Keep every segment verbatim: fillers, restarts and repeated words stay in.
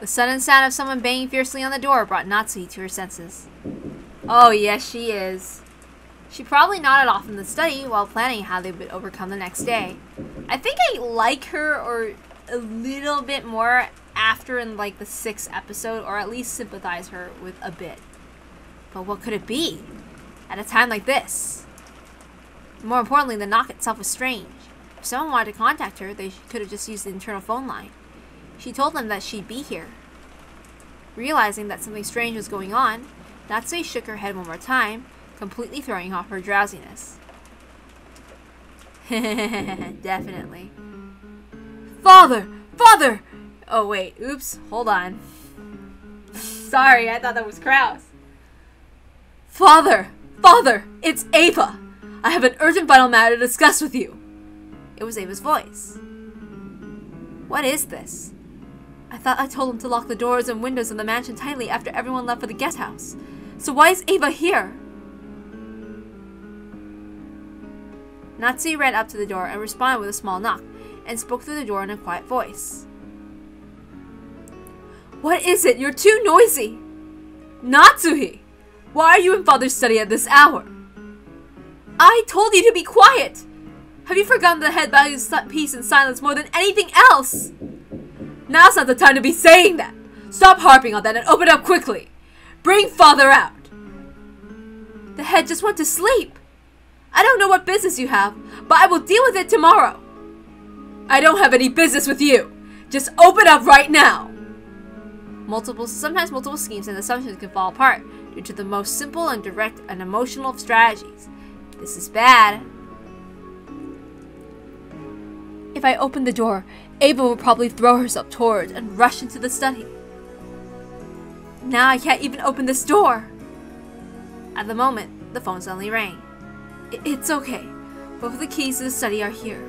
The sudden sound of someone banging fiercely on the door brought Natsuhi to her senses. Oh, yes, she is. She probably nodded off in the study while planning how they would overcome the next day. I think I like her or a little bit more after in like the sixth episode, or at least sympathize her with a bit. But what could it be at a time like this? More importantly, the knock itself was strange. If someone wanted to contact her, they could have just used the internal phone line. She told them that she'd be here. Realizing that something strange was going on, Natsuhi shook her head one more time, completely throwing off her drowsiness. Definitely. Father! Father! Oh wait, oops, hold on. Sorry, I thought that was Krauss. Father! Father! It's Eva! I have an urgent vital matter to discuss with you! It was Eva's voice. What is this? I thought I told him to lock the doors and windows of the mansion tightly after everyone left for the guest house. So why is Eva here? Natsuhi ran up to the door and responded with a small knock, and spoke through the door in a quiet voice. What is it? You're too noisy! Natsuhi! Why are you in Father's study at this hour? I told you to be quiet! Have you forgotten that head values peace and silence more than anything else? Now's not the time to be saying that! Stop harping on that and open up quickly! Bring Father out! The head just went to sleep! I don't know what business you have, but I will deal with it tomorrow! I don't have any business with you! Just open up right now! Multiple, sometimes multiple schemes and assumptions can fall apart due to the most simple and direct and emotional strategies. This is bad. If I open the door, Eva will probably throw herself toward and rush into the study. Now I can't even open this door! At the moment, the phone suddenly rang. I it's okay. Both of the keys to the study are here.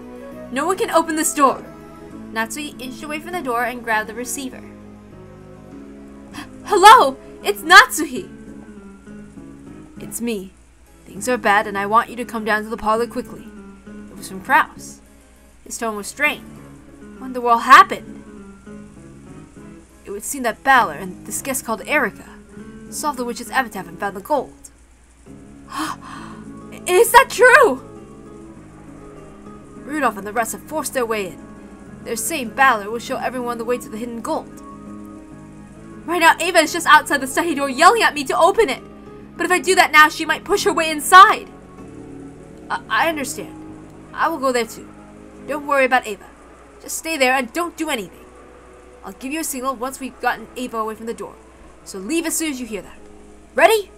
No one can open this door! Natsuhi inched away from the door and grabbed the receiver. Hello! It's Natsuhi! It's me. Things are bad and I want you to come down to the parlor quickly. It was from Krauss. His tone was strange. What in the world happened? It would seem that Battler and this guest called Erika solved the witch's epitaph and found the gold. Is that true? Rudolph and the rest have forced their way in. Their same Battler will show everyone the way to the hidden gold. Right now, Eva is just outside the study door yelling at me to open it. But if I do that now, she might push her way inside. I, I understand. I will go there too. Don't worry about Eva. Just stay there and don't do anything. I'll give you a signal once we've gotten Eva away from the door. So leave as soon as you hear that. Ready?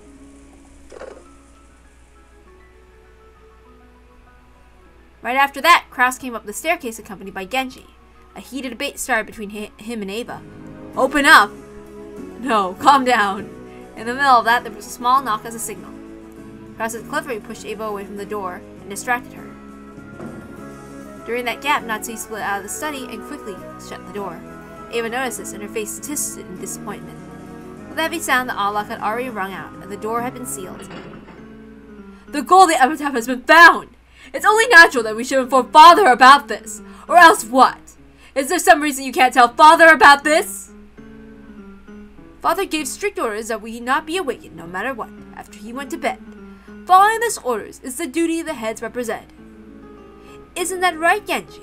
Right after that, Krauss came up the staircase accompanied by Genji. A heated debate started between him and Eva. Open up! No, calm down! In the middle of that, there was a small knock as a signal. Krauss cleverly pushed Eva away from the door and distracted her. During that gap, Natsuhi split out of the study and quickly shut the door. Eva noticed this and her face twisted in disappointment. With a heavy sound, the alarm had already rung out and the door had been sealed. The gold of the epitaph has been found! It's only natural that we should inform Father about this! Or else what? Is there some reason you can't tell Father about this? Father gave strict orders that we not be awakened no matter what after he went to bed. Following this orders is the duty the heads represent. Isn't that right, Genji?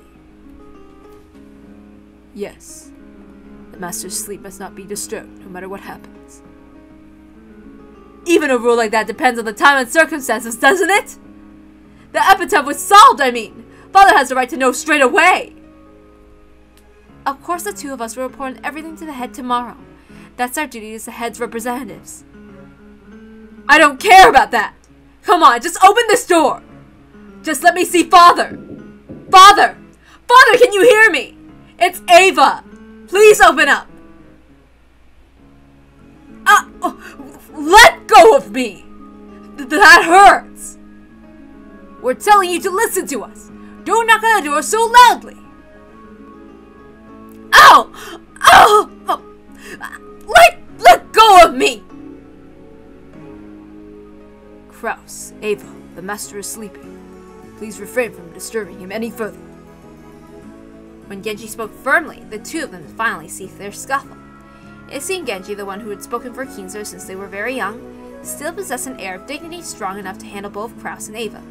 Yes. The master's sleep must not be disturbed, no matter what happens. Even a rule like that depends on the time and circumstances, doesn't it? The epitaph was solved, I mean! Father has the right to know straight away! Of course the two of us will report everything to the head tomorrow. That's our duty as the head's representatives. I don't care about that! Come on, just open this door! Just let me see Father! Father! Father, can you hear me? It's Eva! Please open up! Uh, oh, let go of me! Th that hurts! We're telling you to listen to us! Don't knock on the door so loudly! Ow! Ow! Oh! Let, let go of me! Krauss, Eva, the master is sleeping. Please refrain from disturbing him any further. When Genji spoke firmly, the two of them finally ceased their scuffle. Issy and Genji, the one who had spoken for Kinzo since they were very young, still possess an air of dignity strong enough to handle both Krauss and Eva.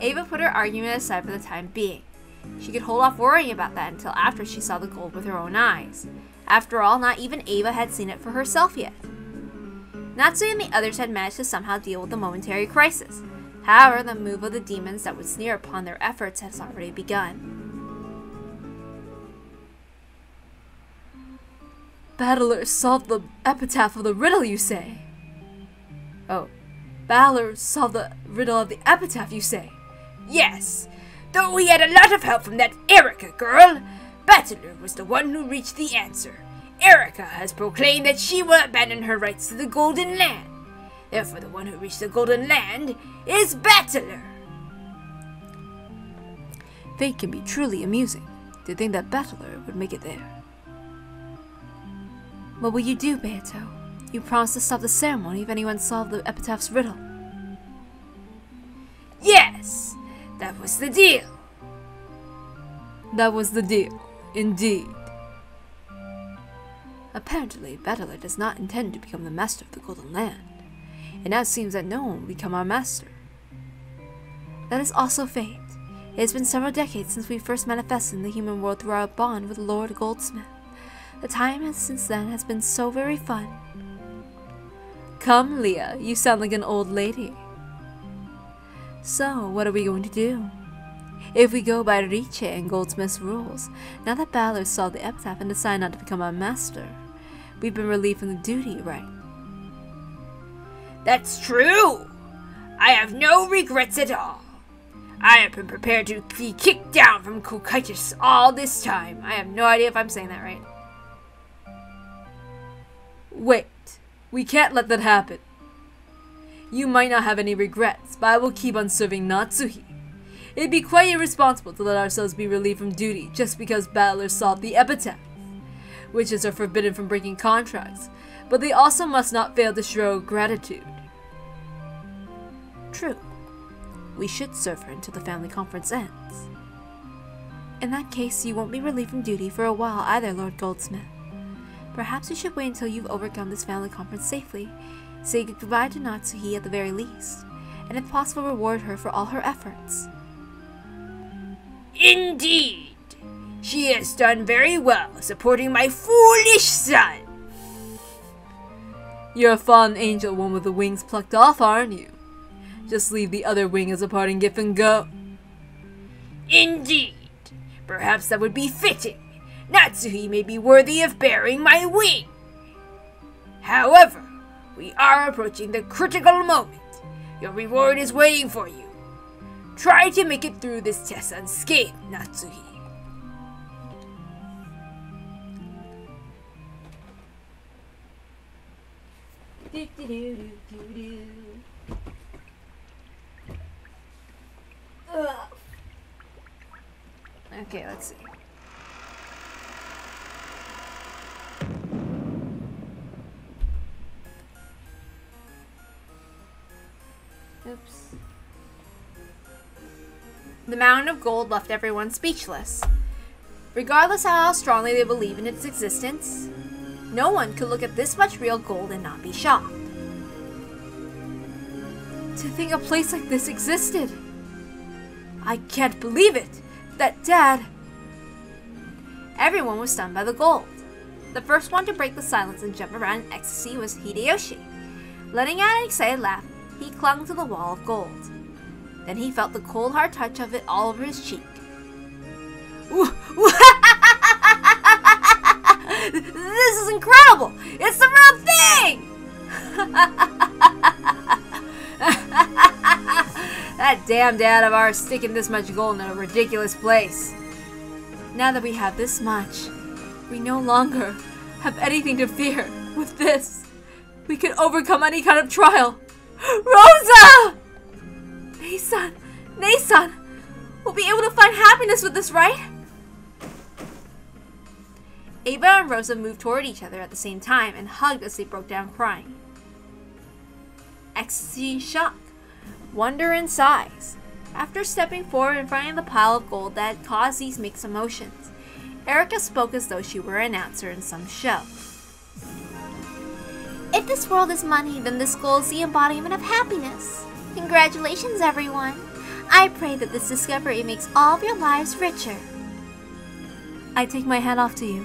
Eva put her argument aside for the time being. She could hold off worrying about that until after she saw the gold with her own eyes. After all, not even Eva had seen it for herself yet. Natsuhi and the others had managed to somehow deal with the momentary crisis. However, the move of the demons that would sneer upon their efforts has already begun. Battler solved the epitaph of the riddle, you say? Oh. Battler solved the riddle of the epitaph, you say? Yes! Though he had a lot of help from that Erika girl, Battler was the one who reached the answer. Erika has proclaimed that she will abandon her rights to the Golden Land. Therefore, the one who reached the Golden Land is Battler. Fate can be truly amusing, to think that Battler would make it there. What will you do, Beato? You promised to stop the ceremony if anyone solved the epitaph's riddle. Yes! That was the deal. That was the deal, indeed. Apparently, Battler does not intend to become the master of the Golden Land. It now seems that no one will become our master. That is also fate. It has been several decades since we first manifested in the human world through our bond with Lord Goldsmith. The time has, since then has been so very fun. Come, Leah, you sound like an old lady. So, what are we going to do? If we go by Riche and Goldsmith's rules, now that Battler solved the epitaph and decided not to become our master, we've been relieved from the duty, right? That's true! I have no regrets at all. I have been prepared to be kicked down from Cocytus all this time. I have no idea if I'm saying that right. Wait, we can't let that happen. You might not have any regrets, but I will keep on serving Natsuhi. It'd be quite irresponsible to let ourselves be relieved from duty just because Battler solved the epitaph. Witches are forbidden from breaking contracts, but they also must not fail to show gratitude. True. We should serve her until the family conference ends. In that case, you won't be relieved from duty for a while either, Lord Goldsmith. Perhaps you should wait until you've overcome this family conference safely. Say goodbye to Natsuhi at the very least, and if possible reward her for all her efforts. Indeed! She has done very well supporting my foolish son! You're a fond angel one with the wings plucked off, aren't you? Just leave the other wing as a parting gift and go. Indeed! Perhaps that would be fitting. Natsuhi may be worthy of bearing my wing. However, we are approaching the critical moment. Your reward is waiting for you. Try to make it through this test unscathed, Natsuhi. Okay, let's see. Oops. The mountain of gold left everyone speechless. Regardless of how strongly they believe in its existence, no one could look at this much real gold and not be shocked. To think a place like this existed! I can't believe it! That Dad... Everyone was stunned by the gold. The first one to break the silence and jump around in ecstasy was Hideyoshi. Letting out an excited laugh, he clung to the wall of gold. Then he felt the cold, hard touch of it all over his cheek. This is incredible! It's the real thing! That damn dad of ours sticking this much gold in a ridiculous place. Now that we have this much, we no longer have anything to fear. With this, we can overcome any kind of trial. Rosa! Nathan! Nathan! We'll be able to find happiness with this, right? Eva and Rosa moved toward each other at the same time and hugged as they broke down crying. Ecstasy, shock, wonder, and sighs. After stepping forward and finding the pile of gold that had caused these mixed emotions, Erika spoke as though she were an announcer in some show. If this world is money, then this gold is the embodiment of happiness. Congratulations, everyone. I pray that this discovery makes all of your lives richer. I take my hat off to you,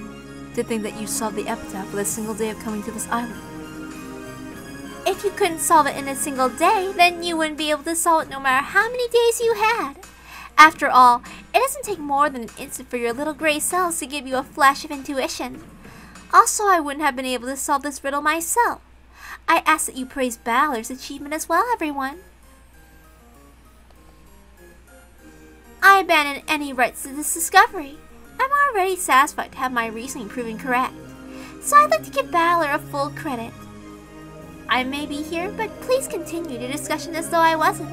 to think that you solved the epitaph with a single day of coming to this island. If you couldn't solve it in a single day, then you wouldn't be able to solve it no matter how many days you had. After all, it doesn't take more than an instant for your little gray cells to give you a flash of intuition. Also, I wouldn't have been able to solve this riddle myself. I ask that you praise Battler's achievement as well, everyone. I abandon any rights to this discovery. I'm already satisfied to have my reasoning proven correct, so I'd like to give Battler a full credit. I may be here, but please continue the discussion as though I wasn't.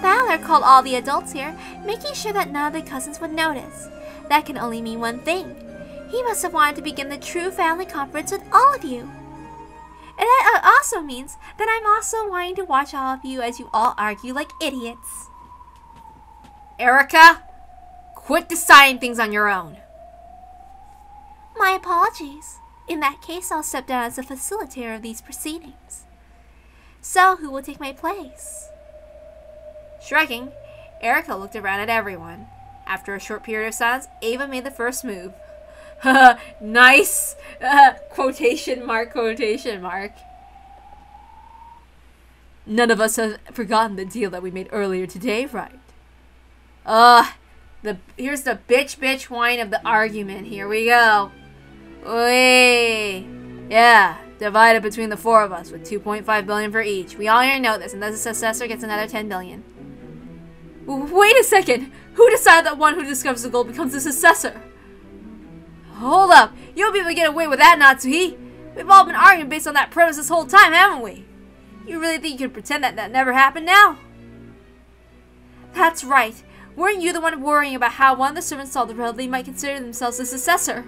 Battler called all the adults here, making sure that none of the cousins would notice. That can only mean one thing. He must have wanted to begin the true family conference with all of you. And that also means that I'm also wanting to watch all of you as you all argue like idiots. Erika, quit deciding things on your own. My apologies. In that case, I'll step down as the facilitator of these proceedings. So, who will take my place? Shrugging, Erika looked around at everyone. After a short period of silence, Eva made the first move. Haha, nice! Uh, quotation mark, quotation mark. None of us have forgotten the deal that we made earlier today, right? Ugh, the, here's the bitch bitch whine of the argument. Here we go. Wait. Yeah, divided between the four of us with two point five billion dollars for each. We all here know this, and thus the successor gets another ten billion dollars. Wait a second. Who decided that one who discovers the gold becomes the successor? Hold up. You'll be able to get away with that, Natsuhi. We've all been arguing based on that premise this whole time, haven't we? You really think you can pretend that that never happened now? That's right. Weren't you the one worrying about how one of the servants saw the riddle they might consider themselves the successor?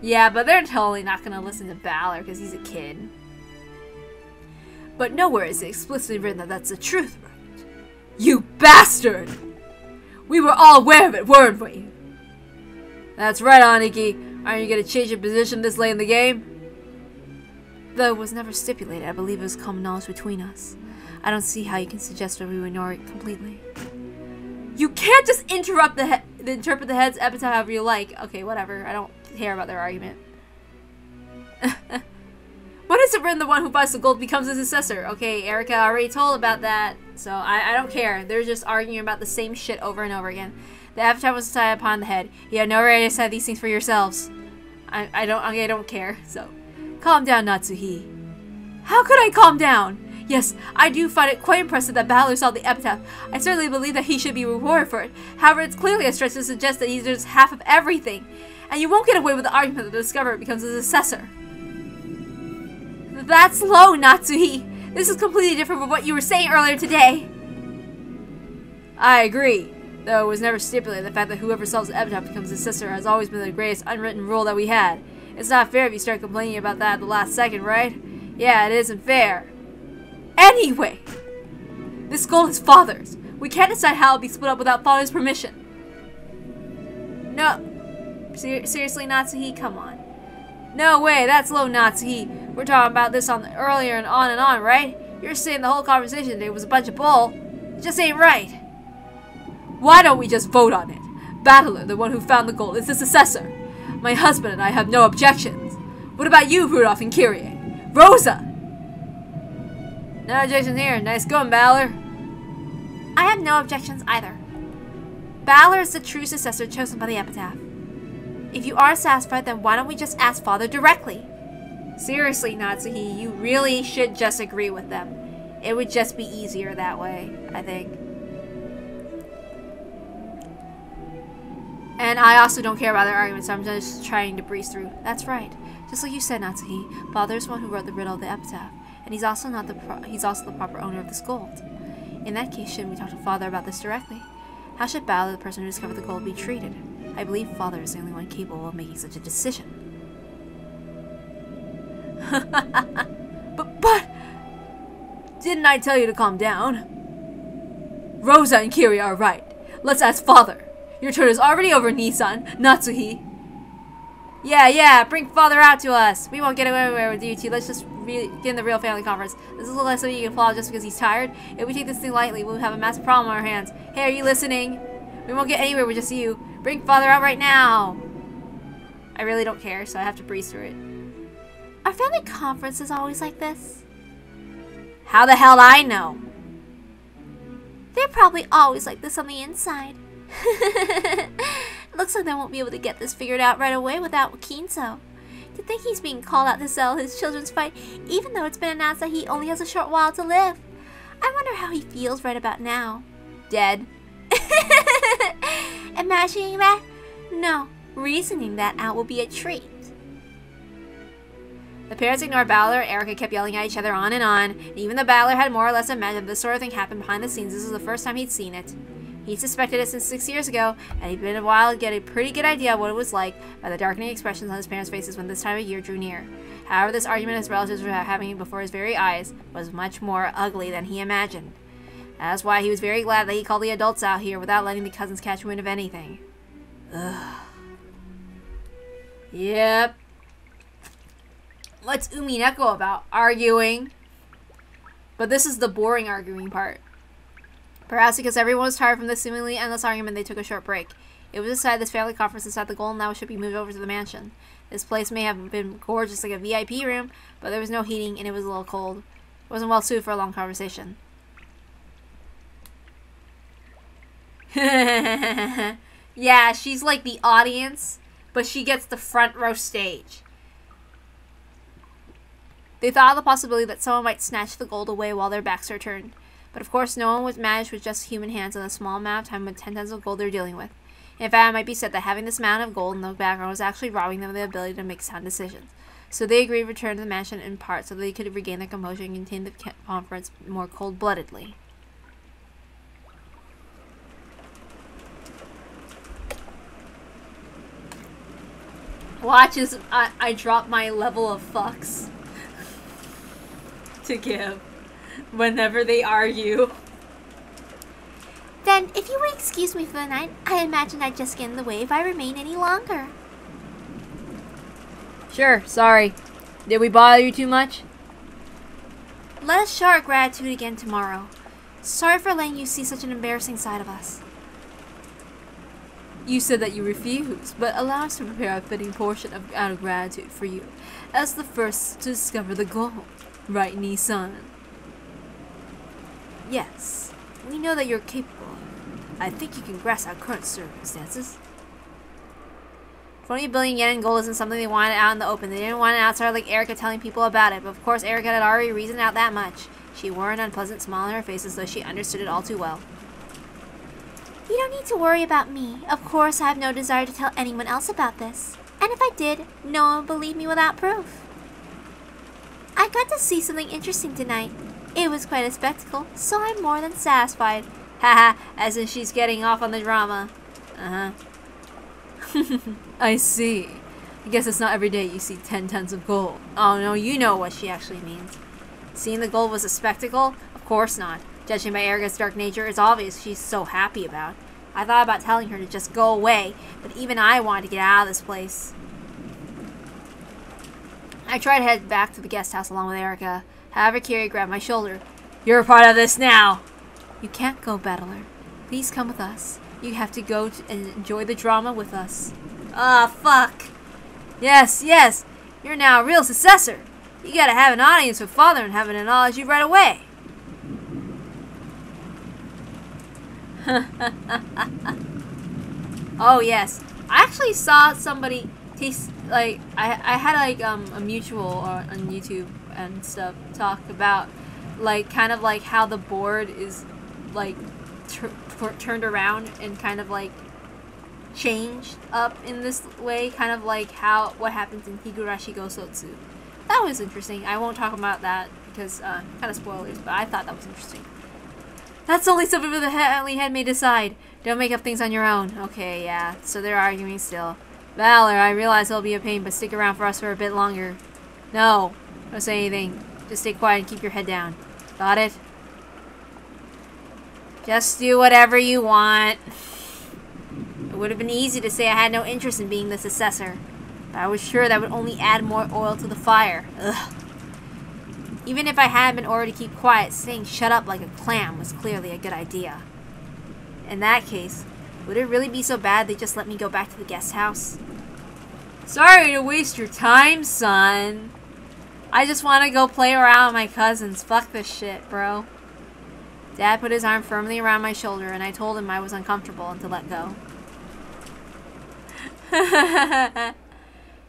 Yeah, but they're totally not going to listen to Battler because he's a kid. But nowhere is it explicitly written that that's the truth, right? You bastard! We were all aware of it, weren't we? That's right, Aniki. Aren't you going to change your position this late in the game? Though it was never stipulated, I believe it was common knowledge between us. I don't see how you can suggest that we ignore it completely. You can't just interrupt the, he the interpret the head's epitaph however you like. Okay, whatever. I don't care about their argument. What is it written the one who buys the gold becomes his successor? Okay, Erika already told about that, so I, I don't care. They're just arguing about the same shit over and over again. The epitaph was decided upon the head. You have no right to decide these things for yourselves. I, I don't. Okay, I don't care. So. Calm down, Natsuhi. How could I calm down? Yes, I do find it quite impressive that Battler saw the epitaph. I certainly believe that he should be rewarded for it. However, it's clearly a stretch to suggest that he deserves half of everything. And you won't get away with the argument that the discoverer becomes his successor. That's low, Natsuhi. This is completely different from what you were saying earlier today. I agree. Though it was never stipulated, the fact that whoever solves the epitaph becomes his successor has always been the greatest unwritten rule that we had. It's not fair if you start complaining about that at the last second, right? Yeah, it isn't fair. Anyway! This gold is Father's. We can't decide how it'll be split up without Father's permission. No. Ser seriously, Natsuhi? Come on. No way, that's low, Natsuhi. We're talking about this on the earlier and on and on, right? You're saying the whole conversation today was a bunch of bull. It just ain't right. Why don't we just vote on it? Battler, the one who found the gold, is the successor. My husband and I have no objections. What about you, Rudolph and Kyrie? Rosa! No objections here. Nice going, Battler. I have no objections either. Battler is the true successor chosen by the epitaph. If you are satisfied, then why don't we just ask Father directly? Seriously, Natsuhi, you really should just agree with them. It would just be easier that way, I think. And I also don't care about their arguments, so I'm just trying to breeze through. That's right. Just like you said, Natsuhi, Father is one who wrote the riddle of the epitaph, and he's also not the pro he's also the proper owner of this gold. In that case, shouldn't we talk to Father about this directly? How should Battler, the person who discovered the gold, be treated? I believe Father is the only one capable of making such a decision. but, but, Didn't I tell you to calm down? Rosa and Kyrie are right. Let's ask Father. Your turn is already over, Nissan. Natsuhi. Yeah, yeah, bring Father out to us. We won't get away anywhere with you two. Let's just re get in the real family conference. This is the last thing you can follow just because he's tired. If we take this thing lightly, we'll have a massive problem on our hands. Hey, are you listening? We won't get anywhere with just you. Bring Father out right now. I really don't care, so I have to breeze through it. Are family conferences always like this? How the hell do I know? They're probably always like this on the inside. Looks like they won't be able to get this figured out right away without Kinzo. To think he's being called out to settle his children's fight, even though it's been announced that he only has a short while to live. I wonder how he feels right about now. Dead. Imagining that? No, reasoning that out will be a treat. The parents ignored Battler. Erika kept yelling at each other on and on, and even the Battler had more or less imagined this sort of thing happened behind the scenes. This was the first time he'd seen it. He suspected it since six years ago, and he'd been a while to get a pretty good idea of what it was like by the darkening expressions on his parents' faces when this time of year drew near. However, this argument his relatives were having before his very eyes was much more ugly than he imagined. That's why he was very glad that he called the adults out here without letting the cousins catch wind of anything. Ugh. Yep. What's Umineko about? Arguing. But this is the boring arguing part. Perhaps because everyone was tired from this seemingly endless argument, they took a short break. It was decided this family conference inside the Golden Land should be moved over to the mansion. This place may have been gorgeous like a V I P room, but there was no heating and it was a little cold. It wasn't well suited for a long conversation. Yeah, she's like the audience, but she gets the front row stage. They thought of the possibility that someone might snatch the gold away while their backs are turned. But of course, no one was managed with just human hands in a small amount of time with ten tons of gold they're dealing with. In fact, it might be said that having this amount of gold in the background was actually robbing them of the ability to make sound decisions. So they agreed to return to the mansion in part so they could regain their composure and contain the conference more cold-bloodedly. Watch as I, I drop my level of fucks to give. Whenever they argue. Then, if you would excuse me for the night, I imagine I'd just get in the way if I remain any longer. Sure, sorry. Did we bother you too much? Let us show our gratitude again tomorrow. Sorry for letting you see such an embarrassing side of us. You said that you refuse, but allow us to prepare a fitting portion of out of gratitude for you, as the first to discover the gold. Right, Nissan? Yes, we know that you're capable. I think you can grasp our current circumstances. twenty billion yen in gold isn't something they wanted out in the open. They didn't want it outside like Erika telling people about it, but of course Erika had already reasoned out that much. She wore an unpleasant smile on her face as though she understood it all too well. You don't need to worry about me. Of course, I have no desire to tell anyone else about this. And if I did, no one would believe me without proof. I got to see something interesting tonight. It was quite a spectacle, so I'm more than satisfied. Haha, as in she's getting off on the drama. Uh-huh. I see. I guess it's not every day you see ten tons of gold. Oh no, you know what she actually means. Seeing the gold was a spectacle? Of course not. Judging by Erika's dark nature, it's obvious she's so happy about. I thought about telling her to just go away, but even I wanted to get out of this place. I tried to head back to the guest house along with Erika. However, Kyrie grabbed my shoulder. You're a part of this now! You can't go, Battler. Please come with us. You have to go to and enjoy the drama with us. Ah, fuck! Yes, yes! You're now a real successor! You gotta have an audience with Father and have an analogy right away! Oh, yes. I actually saw somebody taste, like, I, I had, like, um, a mutual on, on YouTube and stuff talk about like kind of like how the board is like turned around and kind of like changed up in this way, kind of like how what happens in Higurashi Gosotsu. That was interesting. I won't talk about that because uh, kind of spoilers, but I thought that was interesting. That's only something that the Heavenly Head may decide. Don't make up things on your own. Okay, yeah, so they're arguing still. Battler, I realize it'll be a pain, but stick around for us for a bit longer. No. Don't say anything. Just stay quiet and keep your head down. Got it? Just do whatever you want. It would have been easy to say I had no interest in being the successor, but I was sure that would only add more oil to the fire. Ugh. Even if I had been ordered to keep quiet, saying shut up like a clam was clearly a good idea. In that case, would it really be so bad they just let me go back to the guest house? Sorry to waste your time, son. I just want to go play around with my cousins. Fuck this shit, bro. Dad put his arm firmly around my shoulder, and I told him I was uncomfortable and to let go.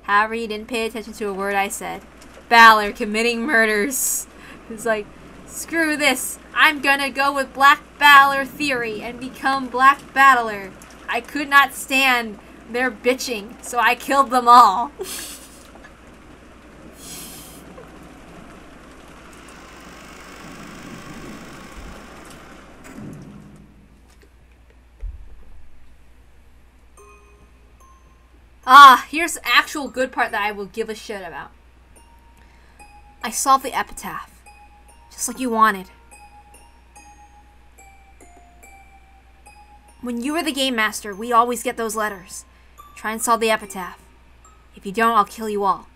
However, he didn't pay attention to a word I said. Battler committing murders. He's like, screw this. I'm gonna go with Black Battler theory and become Black Battler. I could not stand their bitching, so I killed them all. Ah, here's the actual good part that I will give a shit about. I solved the epitaph. Just like you wanted. When you were the game master, we always get those letters. Try and solve the epitaph. If you don't, I'll kill you all.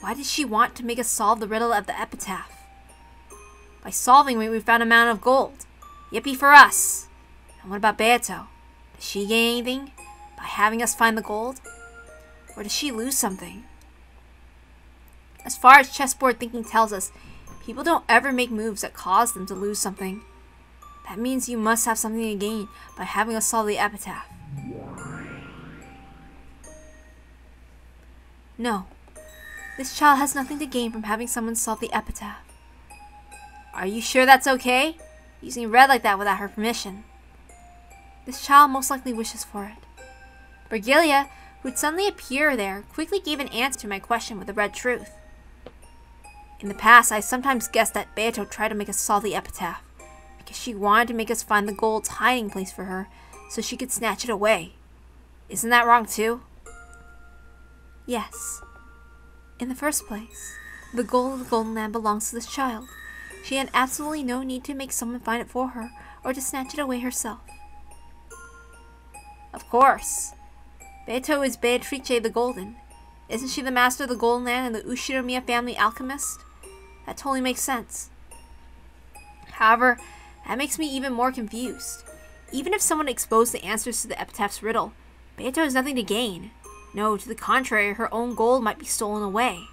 Why did she want to make us solve the riddle of the epitaph? By solving it, we found a mountain of gold. Yippee for us! And what about Beato? Does she gain anything by having us find the gold? Or does she lose something? As far as chessboard thinking tells us, people don't ever make moves that cause them to lose something. That means you must have something to gain by having us solve the epitaph. No. This child has nothing to gain from having someone solve the epitaph. Are you sure that's okay? Using red like that without her permission. This child most likely wishes for it. Virgilia, who'd suddenly appear there, quickly gave an answer to my question with the red truth. In the past, I sometimes guessed that Beato tried to make us solve the epitaph, because she wanted to make us find the gold's hiding place for her, so she could snatch it away. Isn't that wrong too? Yes. In the first place, the gold of the Golden Land belongs to this child. She had absolutely no need to make someone find it for her, or to snatch it away herself. Of course. Beato is Beatrice the Golden. Isn't she the master of the Golden Land and the Ushiromiya family alchemist? That totally makes sense. However, that makes me even more confused. Even if someone exposed the answers to the epitaph's riddle, Beato has nothing to gain. No, to the contrary, her own gold might be stolen away.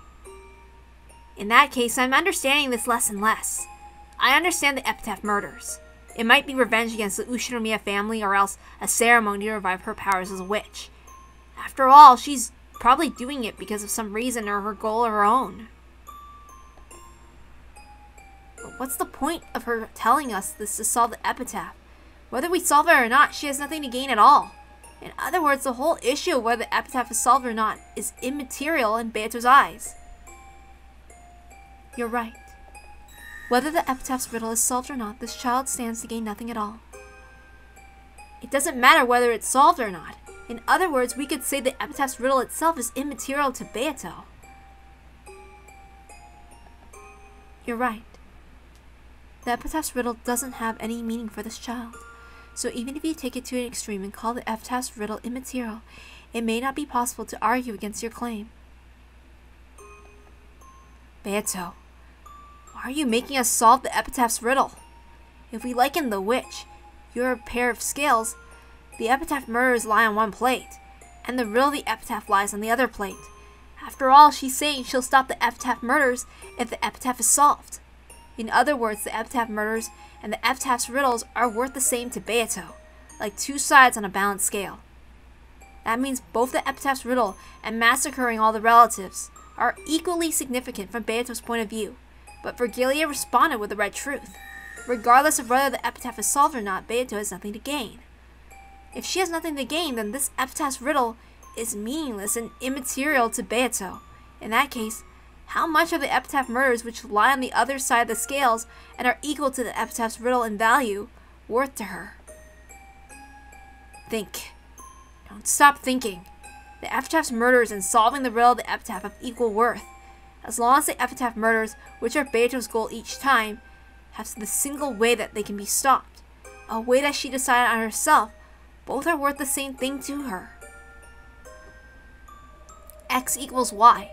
In that case, I'm understanding this less and less. I understand the epitaph murders. It might be revenge against the Ushiromiya family, or else a ceremony to revive her powers as a witch. After all, she's probably doing it because of some reason or her goal or her own. But what's the point of her telling us this to solve the epitaph? Whether we solve it or not, she has nothing to gain at all. In other words, the whole issue of whether the epitaph is solved or not is immaterial in Beato's eyes. You're right. Whether the epitaph's riddle is solved or not, this child stands to gain nothing at all. It doesn't matter whether it's solved or not. In other words, we could say the epitaph's riddle itself is immaterial to Beato. You're right. The epitaph's riddle doesn't have any meaning for this child. So even if you take it to an extreme and call the epitaph's riddle immaterial, it may not be possible to argue against your claim. Beato, why are you making us solve the epitaph's riddle? If we liken the witch, you're a pair of scales, the epitaph murders lie on one plate, and the riddle of the epitaph lies on the other plate. After all, she's saying she'll stop the epitaph murders if the epitaph is solved. In other words, the epitaph murders and the epitaph's riddles are worth the same to Beato, like two sides on a balanced scale. That means both the epitaph's riddle and massacring all the relatives are equally significant from Beato's point of view, but Virgilia responded with the red truth. Regardless of whether the epitaph is solved or not, Beato has nothing to gain. If she has nothing to gain, then this epitaph's riddle is meaningless and immaterial to Beato. In that case, how much of the epitaph murders which lie on the other side of the scales and are equal to the epitaph's riddle in value worth to her? Think. Don't stop thinking. The epitaph's murders and solving the riddle of the epitaph have equal worth. as long as the epitaph murders, which are Beato's goal each time, have the single way that they can be stopped, a way that she decided on herself, both are worth the same thing to her. X equals Y,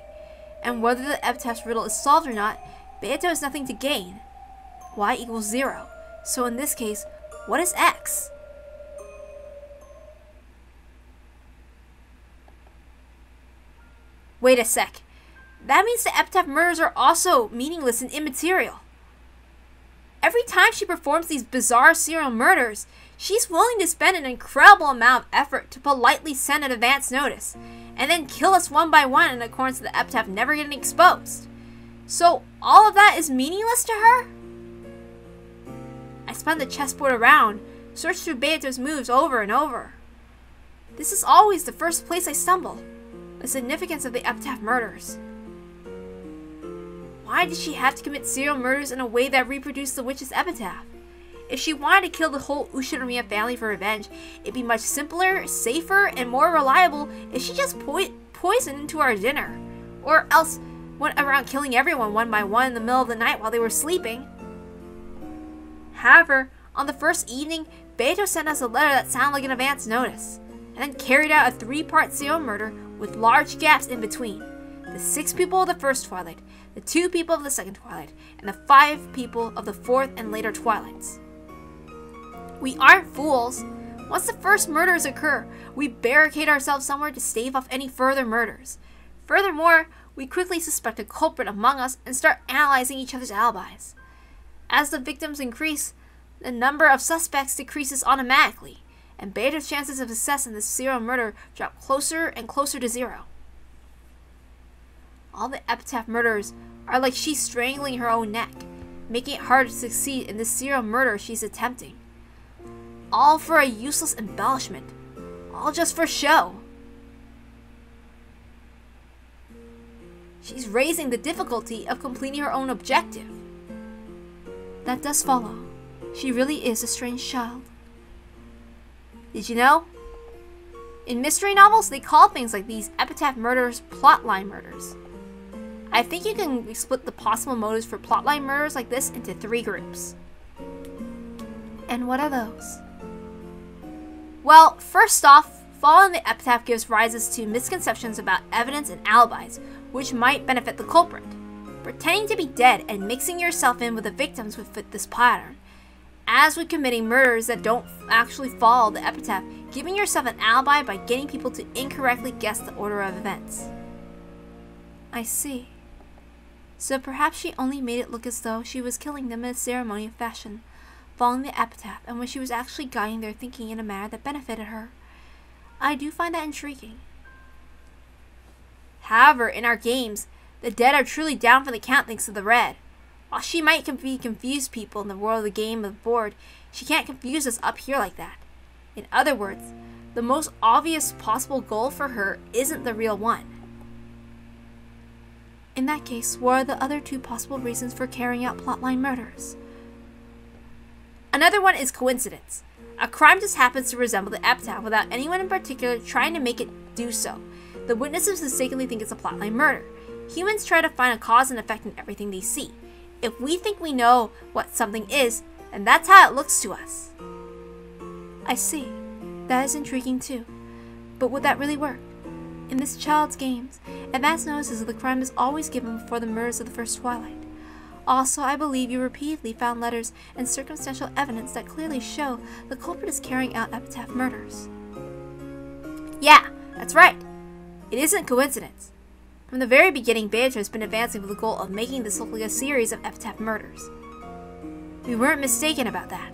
and whether the epitaph's riddle is solved or not, Beato has nothing to gain. Y equals zero, so in this case, what is X? Wait a sec, that means the epitaph murders are also meaningless and immaterial. Every time she performs these bizarre serial murders, she's willing to spend an incredible amount of effort to politely send an advance notice, and then kill us one by one in accordance with the epitaph never getting exposed. So all of that is meaningless to her? I spun the chessboard around, searched through Beato's moves over and over. This is always the first place I stumble, the significance of the epitaph murders. Why did she have to commit serial murders in a way that reproduced the witch's epitaph? If she wanted to kill the whole Ushiromiya family for revenge, it'd be much simpler, safer, and more reliable if she just po poisoned into our dinner, or else went around killing everyone one by one in the middle of the night while they were sleeping. However, on the first evening, Beato sent us a letter that sounded like an advance notice, and then carried out a three-part serial murder with large gaps in between. The six people of the first twilight, the two people of the second twilight, and the five people of the fourth and later twilights. We aren't fools. Once the first murders occur, we barricade ourselves somewhere to stave off any further murders. Furthermore, we quickly suspect a culprit among us and start analyzing each other's alibis. As the victims increase, the number of suspects decreases automatically, and Beatrice's chances of success in this serial murder drop closer and closer to zero. All the epitaph murders are like she's strangling her own neck, making it hard to succeed in the serial murder she's attempting. All for a useless embellishment. All just for show. She's raising the difficulty of completing her own objective. That does follow. She really is a strange child. Did you know? In mystery novels, they call things like these epitaph murders plotline murders. I think you can split the possible motives for plotline murders like this into three groups. And what are those? Well, first off, following the epitaph gives rises to misconceptions about evidence and alibis, which might benefit the culprit. Pretending to be dead and mixing yourself in with the victims would fit this pattern. As with committing murders that don't actually follow the epitaph, giving yourself an alibi by getting people to incorrectly guess the order of events. I see. So perhaps she only made it look as though she was killing them in a ceremonial fashion, following the epitaph, and when she was actually guiding their thinking in a manner that benefited her. I do find that intriguing. However, in our games, the dead are truly down for the count thanks to the red. While she might be confused people in the world of the game of the board, she can't confuse us up here like that. In other words, the most obvious possible goal for her isn't the real one. In that case, what are the other two possible reasons for carrying out plotline murders? Another one is coincidence. A crime just happens to resemble the epitaph without anyone in particular trying to make it do so. The witnesses mistakenly think it's a plotline murder. Humans try to find a cause and effect in everything they see. If we think we know what something is, then that's how it looks to us. I see. That is intriguing too. But would that really work? In this child's games, advance notices of the crime is always given before the murders of the first twilight. Also, I believe you repeatedly found letters and circumstantial evidence that clearly show the culprit is carrying out epitaph murders. Yeah, that's right. It isn't coincidence. From the very beginning, Beatrice has been advancing with the goal of making this look like a series of epitaph murders. We weren't mistaken about that.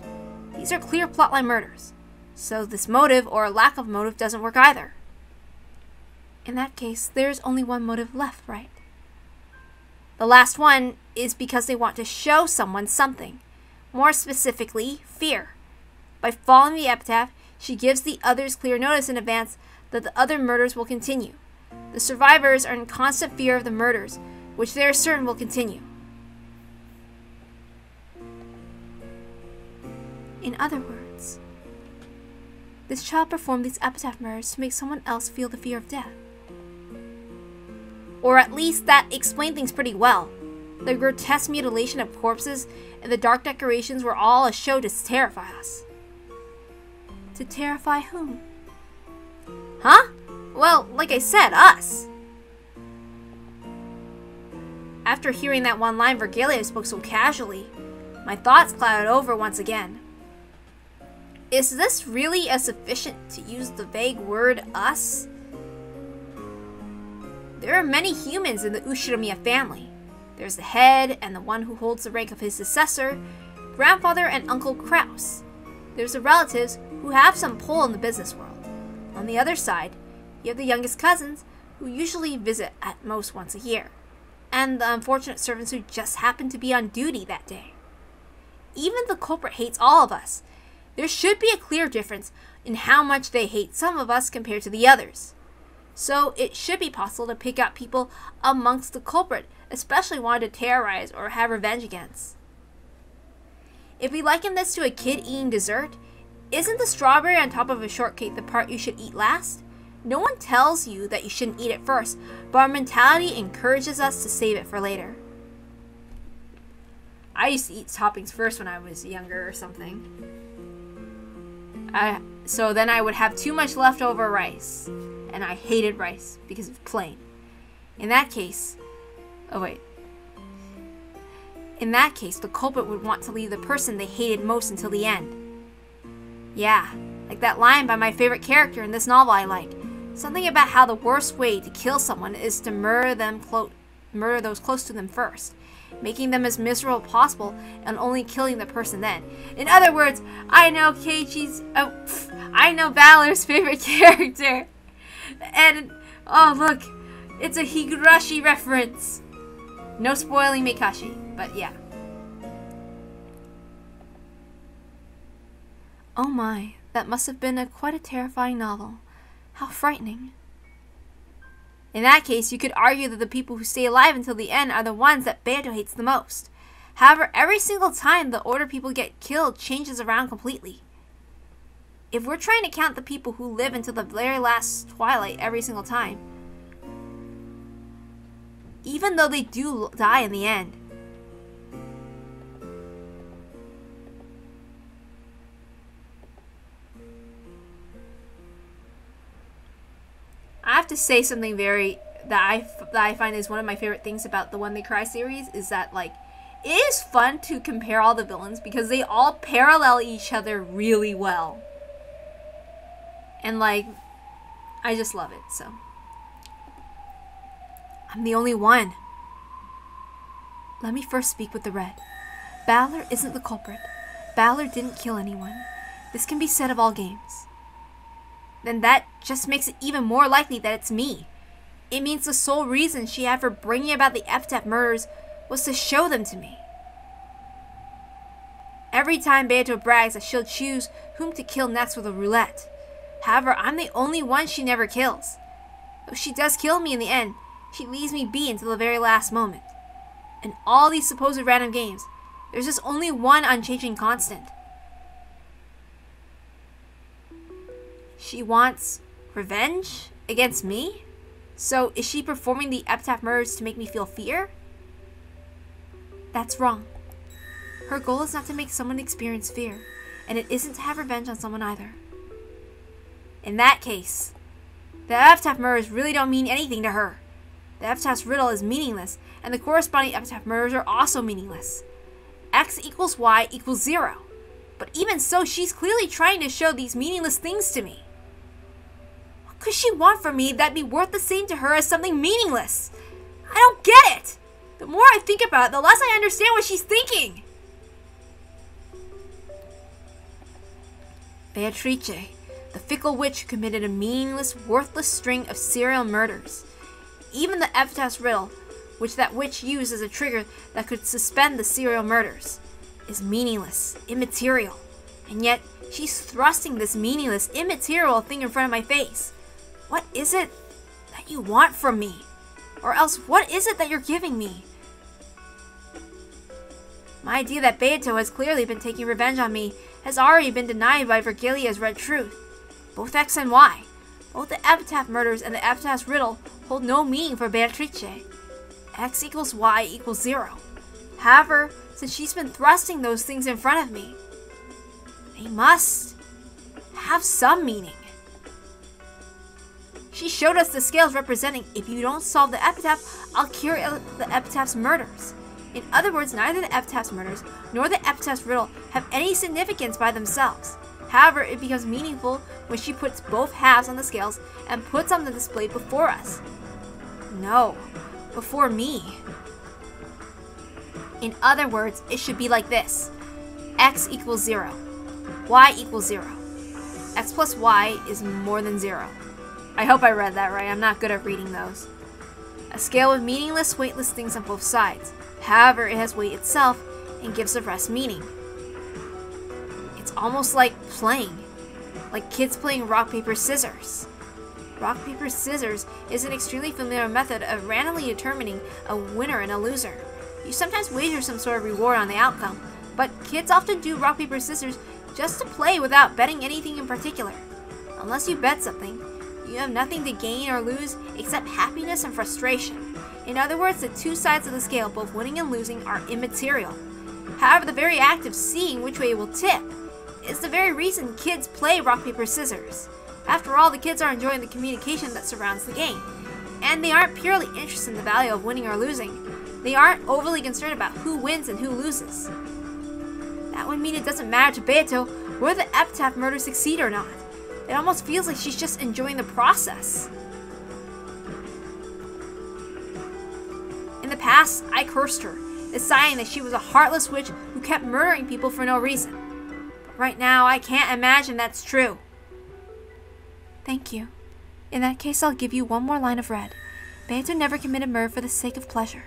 These are clear plotline murders. So this motive, or lack of motive, doesn't work either. In that case, there is only one motive left, right? The last one is because they want to show someone something. More specifically, fear. By following the epitaph, she gives the others clear notice in advance that the other murders will continue. The survivors are in constant fear of the murders, which they are certain will continue. In other words, this child performed these epitaph murders to make someone else feel the fear of death. Or at least that explained things pretty well. The grotesque mutilation of corpses and the dark decorations were all a show to terrify us. To terrify whom? Huh? Well, like I said, us. After hearing that one line Virgilia spoke so casually, my thoughts clouded over once again. Is this really as sufficient to use the vague word us? There are many humans in the Ushiromiya family. There's the head and the one who holds the rank of his successor, grandfather and uncle Krauss. There's the relatives who have some pull in the business world. On the other side, you have the youngest cousins who usually visit at most once a year, and the unfortunate servants who just happen to be on duty that day. Even the culprit hates all of us. There should be a clear difference in how much they hate some of us compared to the others. So it should be possible to pick out people amongst the culprit, especially wanted to terrorize or have revenge against. If we liken this to a kid eating dessert, isn't the strawberry on top of a shortcake the part you should eat last? No one tells you that you shouldn't eat it first, but our mentality encourages us to save it for later. I used to eat toppings first when I was younger or something. I, so then I would have too much leftover rice, and I hated rice because it's plain. In that case, oh wait. In that case, the culprit would want to leave the person they hated most until the end. Yeah, like that line by my favorite character in this novel I like. Something about how the worst way to kill someone is to murder them clo- murder those close to them first, making them as miserable as possible and only killing the person then. In other words, I know Keiichi's, oh, I know Balor's favorite character. And, oh look, it's a Higurashi reference. No spoiling Meikashi, but yeah. Oh my, that must have been a quite a terrifying novel. How frightening. In that case, you could argue that the people who stay alive until the end are the ones that Beato hates the most. However, every single time the order people get killed changes around completely. If we're trying to count the people who live until the very last twilight every single time, even though they do die in the end. I have to say something very that I, f that I find is one of my favorite things about the When They Cry series is that, like, it is fun to compare all the villains because they all parallel each other really well. And, like, I just love it, so. I'm the only one. Let me first speak with the Red. Battler isn't the culprit. Battler didn't kill anyone. This can be said of all games. Then that just makes it even more likely that it's me. It means the sole reason she had for bringing about the F T A P murders was to show them to me. Every time Beato brags that she'll choose whom to kill next with a roulette. However, I'm the only one she never kills. Though she does kill me in the end, she leaves me be until the very last moment. In all these supposed random games, there's just only one unchanging constant. She wants revenge against me? So is she performing the F T A P murders to make me feel fear? That's wrong. Her goal is not to make someone experience fear, and it isn't to have revenge on someone either. In that case, the F T A P murders really don't mean anything to her. The F T A P's riddle is meaningless, and the corresponding F T A P murders are also meaningless. X equals Y equals zero. But even so, she's clearly trying to show these meaningless things to me. What could she want from me that'd be worth the same to her as something meaningless? I don't get it! The more I think about it, the less I understand what she's thinking! Beatrice, the fickle witch who committed a meaningless, worthless string of serial murders. Even the F T A P's riddle, which that witch used as a trigger that could suspend the serial murders, is meaningless, immaterial. And yet, she's thrusting this meaningless, immaterial thing in front of my face. What is it that you want from me? Or else, what is it that you're giving me? My idea that Beato has clearly been taking revenge on me has already been denied by Virgilia's Red Truth. Both X and Y, both the F T A P murders and the F T A P's riddle, hold no meaning for Beatrice. X equals Y equals zero. However, since she's been thrusting those things in front of me, they must have some meaning. She showed us the scales representing, if you don't solve the epitaph, I'll cure the epitaph's murders. In other words, neither the epitaph's murders nor the epitaph's riddle have any significance by themselves. However, it becomes meaningful when she puts both halves on the scales and puts on the display before us. No, before me. In other words, it should be like this. X equals zero. Y equals zero. X plus Y is more than zero. I hope I read that right. I'm not good at reading those. A scale with meaningless, weightless things on both sides. However, it has weight itself and gives the rest meaning. It's almost like playing. Like kids playing rock, paper, scissors. Rock, paper, scissors is an extremely familiar method of randomly determining a winner and a loser. You sometimes wager some sort of reward on the outcome, but kids often do rock, paper, scissors just to play without betting anything in particular. Unless you bet something, you have nothing to gain or lose except happiness and frustration. In other words, the two sides of the scale, both winning and losing, are immaterial. However, the very act of seeing which way it will tip is the very reason kids play rock, paper, scissors. After all, the kids are enjoying the communication that surrounds the game, and they aren't purely interested in the value of winning or losing. They aren't overly concerned about who wins and who loses. That would mean it doesn't matter to Beato whether the epitaph murders succeed or not. It almost feels like she's just enjoying the process. In the past, I cursed her, deciding that she was a heartless witch who kept murdering people for no reason. But right now, I can't imagine that's true. Thank you. In that case, I'll give you one more line of red. Beato never committed murder for the sake of pleasure.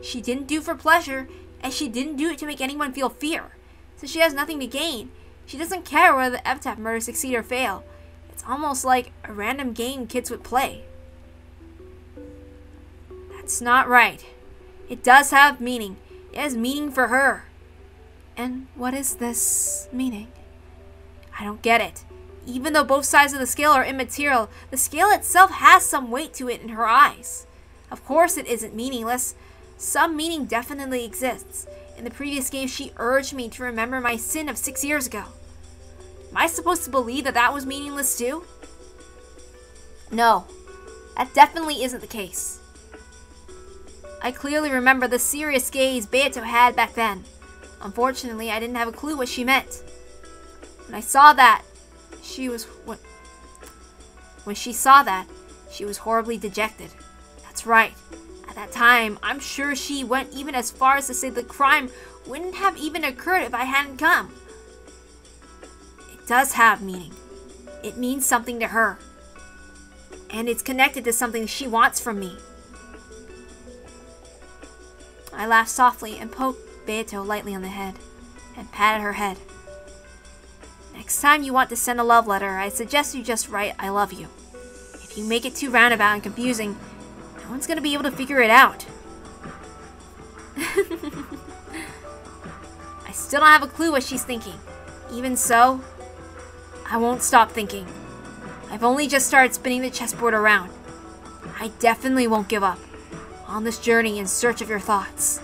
She didn't do it for pleasure, and she didn't do it to make anyone feel fear. So she has nothing to gain. She doesn't care whether the epitaph murders succeed or fail. It's almost like a random game kids would play. That's not right. It does have meaning. It has meaning for her. And what is this meaning? I don't get it. Even though both sides of the scale are immaterial, the scale itself has some weight to it in her eyes. Of course it isn't meaningless. Some meaning definitely exists. In the previous game, she urged me to remember my sin of six years ago. Am I supposed to believe that that was meaningless too? No, that definitely isn't the case. I clearly remember the serious gaze Beato had back then. Unfortunately, I didn't have a clue what she meant. When I saw that, she was... When she saw that, she was horribly dejected. That's right. At that time, I'm sure she went even as far as to say the crime wouldn't have even occurred if I hadn't come. It does have meaning. It means something to her. And it's connected to something she wants from me. I laughed softly and poked Beato lightly on the head and patted her head. Next time you want to send a love letter, I suggest you just write, I love you. If you make it too roundabout and confusing, no one's gonna be able to figure it out. I still don't have a clue what she's thinking. Even so, I won't stop thinking. I've only just started spinning the chessboard around. I definitely won't give up on this journey in search of your thoughts.